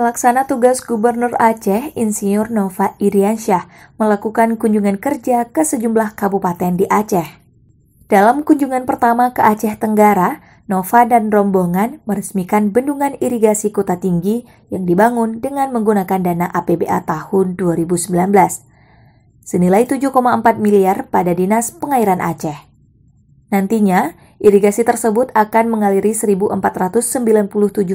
Pelaksana tugas Gubernur Aceh, Insinyur Nova Iriansyah, melakukan kunjungan kerja ke sejumlah kabupaten di Aceh. Dalam kunjungan pertama ke Aceh Tenggara, Nova dan rombongan meresmikan bendungan irigasi Kuta Tinggi yang dibangun dengan menggunakan dana APBA tahun 2019, senilai 7,4 miliar pada Dinas Pengairan Aceh. Nantinya, irigasi tersebut akan mengaliri 1.497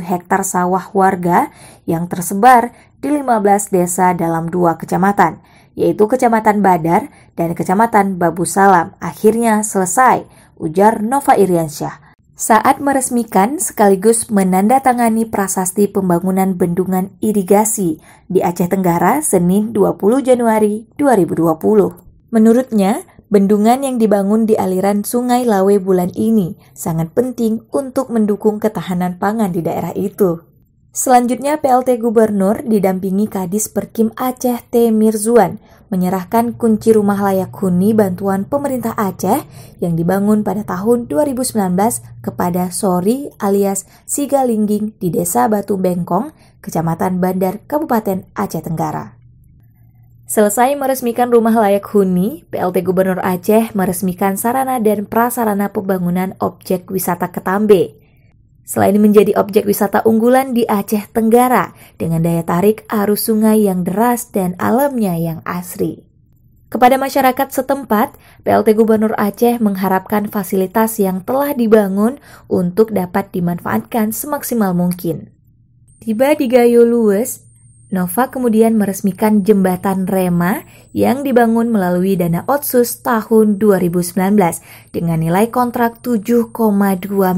hektar sawah warga yang tersebar di 15 desa dalam 2 kecamatan, yaitu Kecamatan Badar dan Kecamatan Babu Salam. Akhirnya selesai, ujar Nova Iriansyah saat meresmikan sekaligus menandatangani prasasti pembangunan bendungan irigasi di Aceh Tenggara Senin 20 Januari 2020. Menurutnya, bendungan yang dibangun di aliran Sungai Lawe bulan ini sangat penting untuk mendukung ketahanan pangan di daerah itu. Selanjutnya, PLT Gubernur didampingi Kadis Perkim Aceh T. Mirzuan menyerahkan kunci rumah layak huni bantuan pemerintah Aceh yang dibangun pada tahun 2019 kepada Sori alias Sigalingging di Desa Batu Bengkong, Kecamatan Badar, Kabupaten Aceh Tenggara. Selesai meresmikan rumah layak huni, PLT Gubernur Aceh meresmikan sarana dan prasarana pembangunan objek wisata Ketambe. Selain menjadi objek wisata unggulan di Aceh Tenggara dengan daya tarik arus sungai yang deras dan alamnya yang asri. Kepada masyarakat setempat, PLT Gubernur Aceh mengharapkan fasilitas yang telah dibangun untuk dapat dimanfaatkan semaksimal mungkin. Tiba di Gayo Lues, Nova kemudian meresmikan jembatan Rema yang dibangun melalui dana Otsus tahun 2019 dengan nilai kontrak 7,2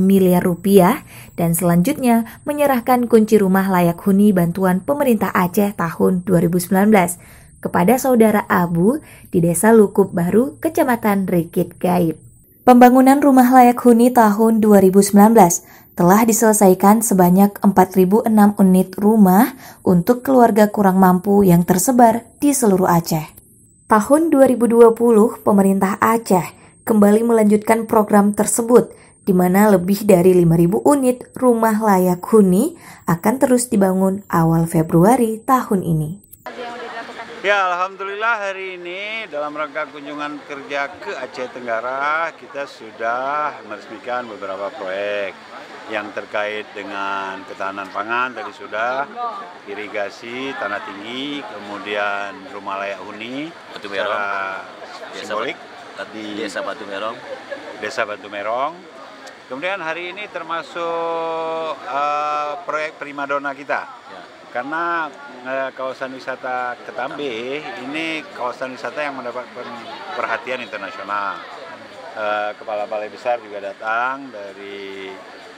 miliar rupiah dan selanjutnya menyerahkan kunci rumah layak huni bantuan pemerintah Aceh tahun 2019 kepada saudara Abu di Desa Lukup Baru, Kecamatan Rikit Gaib. Pembangunan rumah layak huni tahun 2019 telah diselesaikan sebanyak 4.006 unit rumah untuk keluarga kurang mampu yang tersebar di seluruh Aceh. Tahun 2020, pemerintah Aceh kembali melanjutkan program tersebut, di mana lebih dari 5.000 unit rumah layak huni akan terus dibangun awal Februari tahun ini. Ya, alhamdulillah hari ini dalam rangka kunjungan kerja ke Aceh Tenggara kita sudah meresmikan beberapa proyek yang terkait dengan ketahanan pangan tadi sudah, irigasi tanah tinggi, kemudian rumah layak huni secara simbolik di Desa Batu Merong. Kemudian hari ini termasuk proyek primadona kita. Ya. Karena kawasan wisata Ketambe ini kawasan wisata yang mendapat perhatian internasional. Kepala Balai Besar juga datang dari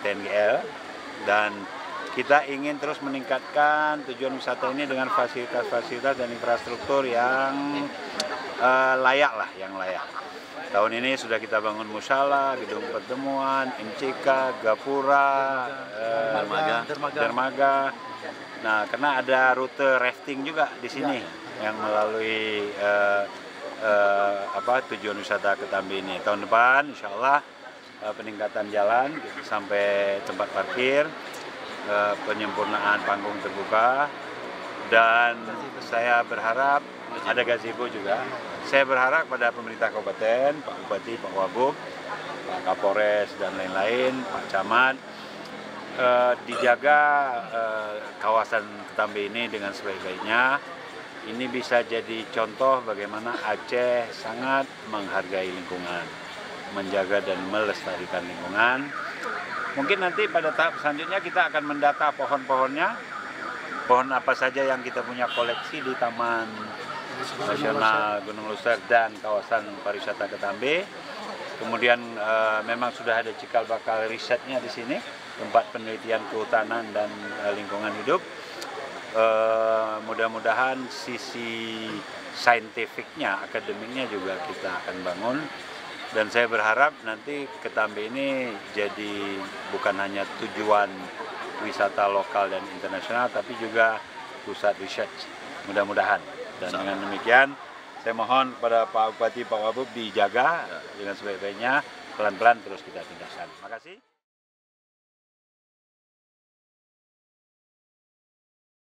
TNGL dan kita ingin terus meningkatkan tujuan wisata ini dengan fasilitas-fasilitas dan infrastruktur yang layak lah, yang layak. Tahun ini sudah kita bangun musala, gedung pertemuan, MCK, gapura, dermaga. Nah, karena ada rute rafting juga di sini yang melalui tujuan wisata Ketambe ini. Tahun depan, insya Allah peningkatan jalan sampai tempat parkir, penyempurnaan panggung terbuka, dan saya berharap ada gazebo juga. Saya berharap pada pemerintah kabupaten, Pak Bupati, Pak Wabub, Pak Kapolres, dan lain-lain, Pak Camat, dijaga kawasan Ketambe ini dengan sebaik-baiknya. Ini bisa jadi contoh bagaimana Aceh sangat menghargai lingkungan, menjaga dan melestarikan lingkungan. Mungkin nanti pada tahap selanjutnya kita akan mendata pohon-pohonnya, pohon apa saja yang kita punya koleksi di Taman Nasional Gunung Leuser dan kawasan pariwisata Ketambe. Kemudian memang sudah ada cikal bakal risetnya di sini, tempat penelitian kehutanan dan lingkungan hidup. Mudah-mudahan sisi saintifiknya, akademiknya juga kita akan bangun. Dan saya berharap nanti Ketambe ini jadi bukan hanya tujuan wisata lokal dan internasional, tapi juga pusat riset. Mudah-mudahan. Dan dengan demikian, saya mohon kepada Pak Bupati, Pak Wabub dijaga dengan sebaik-baiknya, pelan-pelan terus kita tingkatkan. Terima kasih.